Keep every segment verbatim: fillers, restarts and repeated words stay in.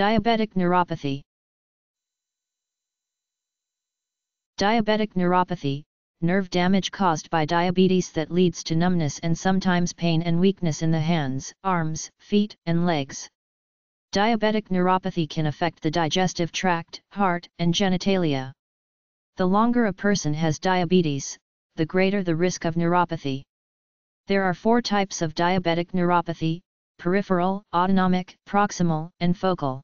Diabetic neuropathy. Diabetic neuropathy, nerve damage caused by diabetes that leads to numbness and sometimes pain and weakness in the hands, arms, feet, and legs. Diabetic neuropathy can affect the digestive tract, heart, and genitalia. The longer a person has diabetes, the greater the risk of neuropathy. There are four types of diabetic neuropathy: peripheral, autonomic, proximal, and focal.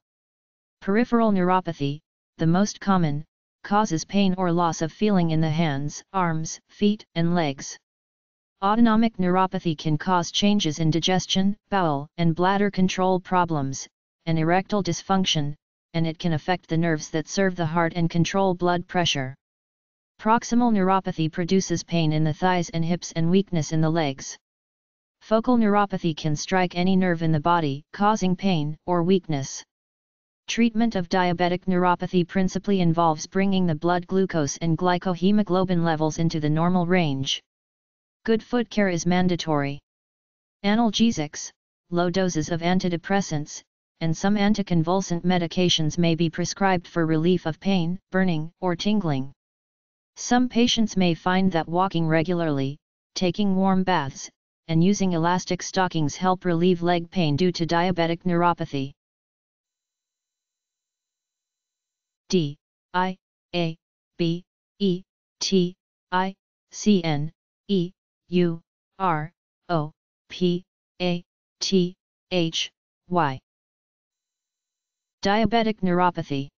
Peripheral neuropathy, the most common, causes pain or loss of feeling in the hands, arms, feet, and legs. Autonomic neuropathy can cause changes in digestion, bowel and bladder control problems, and erectile dysfunction, and it can affect the nerves that serve the heart and control blood pressure. Proximal neuropathy produces pain in the thighs and hips and weakness in the legs. Focal neuropathy can strike any nerve in the body, causing pain or weakness. Treatment of diabetic neuropathy principally involves bringing the blood glucose and glycohemoglobin levels into the normal range. Good foot care is mandatory. Analgesics, low doses of antidepressants, and some anticonvulsant medications may be prescribed for relief of pain, burning, or tingling. Some patients may find that walking regularly, taking warm baths, and using elastic stockings help relieve leg pain due to diabetic neuropathy. D, I, A, B, E, T, I, C, N, E, U, R, O, P, A, T, H, Y. Diabetic neuropathy.